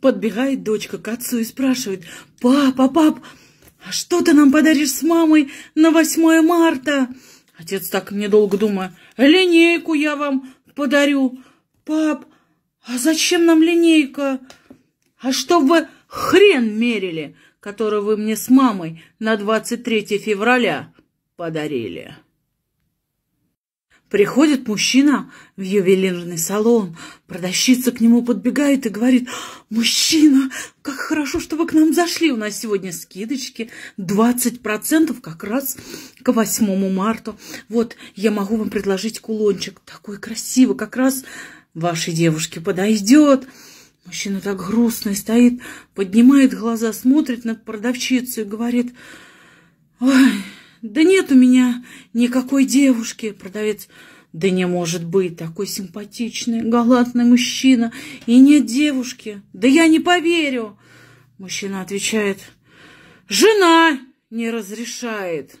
Подбегает дочка к отцу и спрашивает: «Папа, пап, а что ты нам подаришь с мамой на 8 марта?» Отец так недолго думая: «Линейку я вам подарю». «Пап, а зачем нам линейка?» «А чтоб вы хрен мерили, который вы мне с мамой на 23 февраля подарили». Приходит мужчина в ювелирный салон, продавщица к нему подбегает и говорит: «Мужчина, как хорошо, что вы к нам зашли, у нас сегодня скидочки 20% как раз к 8 марта. Вот, я могу вам предложить кулончик, такой красивый, как раз вашей девушке подойдет». Мужчина так грустный стоит, поднимает глаза, смотрит на продавщицу и говорит: «Ой, да нет у меня никакой девушки». Продавец: «Да не может быть, такой симпатичный, галантный мужчина, и нет девушки. Да я не поверю». Мужчина отвечает: «Жена не разрешает».